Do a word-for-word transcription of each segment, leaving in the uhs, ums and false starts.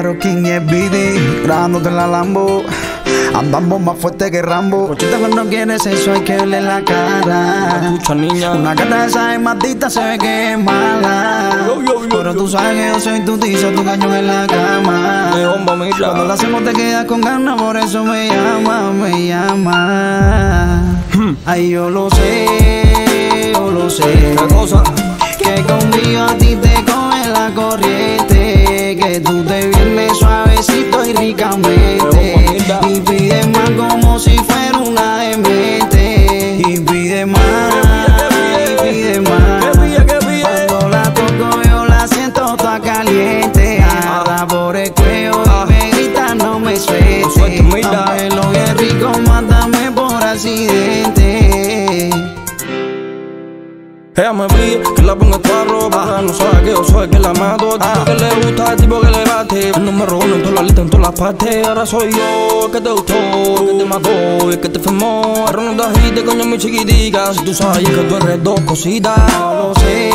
Harold Kings y El Vity, grabándote en la Lambo. Andamos más fuerte que Rambo. Cochita, cuando quieres eso hay que verle la cara. Escucha, niña, una cara de esa es maldita, se ve que es mala. Yo, yo, yo, Pero tú sabes que yo soy tu tiza, tu cañón en la cama. De bomba, mira. Cuando la hacemos te quedas con ganas, por eso me llama, me llama. hmm. Ay, yo lo sé, yo lo sé. ¿Qué cosa? Que conmigo a ti te coge la corriente, que tú te vienes suavecito y ricamente. Y pide más como si fuera una demente. Y pide más, y pide más. Cuando la toco yo la siento toda caliente. Agarra por el cuello y me grita no me suelte. Aunque lo que es rico, mátame por accidente. Ella me pide que la ponga esta ropa. No sabe que yo soy el que la mato. Tipo que le gusta, el tipo que le bate. El número uno en toda la lista, en todas las partes. Ahora soy yo el que te gustó, el que te mató, el que te enfermó. Ahora no te agites, coño, mi chiquitica. Si tú sabes que tú eres dos cositas. Yo lo sé,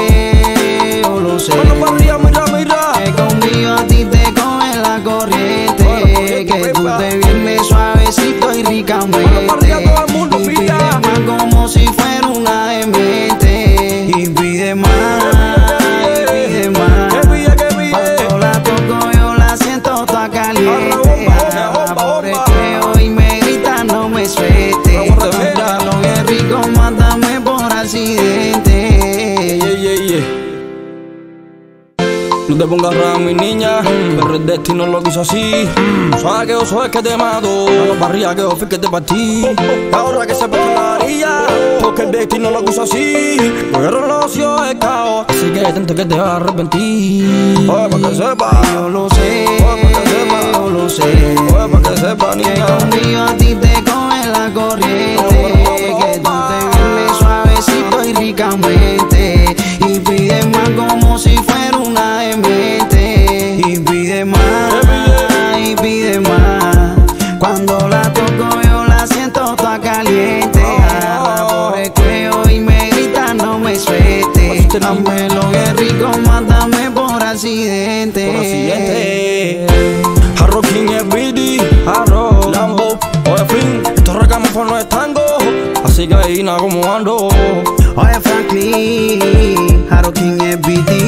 yo lo sé. Bueno, familia, mira, mira. Que conmigo a ti te coge la corriente. Bueno, corriente que tú beba. Te vienes suavecito y ricamente. Bueno, familia, todo el mundo, y pide más como si fuera una demente. Y pide más, y pide más. Cuando la toco yo la siento toda caliente. Agarra por el cuello y me grita no me suelte. Aunque lo que es rico, mátame por accidente. Yeah, yeah, yeah. No te pongas rara, mi niña, mm. pero el destino lo quiso así. mm. Sabes que yo soy el que te mato, a la parrilla que yo fui que te partí. Ahora que se pone la orilla, porque el destino lo quiso así. Pero lo ocio es caos, así que tanto que te vas a arrepentir. Oye, pa' que sepa, yo lo sé. Oye, pa' que sepa, yo lo sé. Oye, pa' que sepa, niña, que conmigo a ti te coge la corriente. oh, oh, oh, oh, Que tú te vienes suavecito y ricamente. Y pide más como si fuera caliente. Agarra por el cuello y me grita no me suelte. Dame lo que rico, mátame por accidente. Por accidente. Harold Kings, El Vity, Harold, Lambo, oye Flynn, estos recamos no es tango, así que ahí nada como ando. Oye Franklin, Harold Kings, El Vity.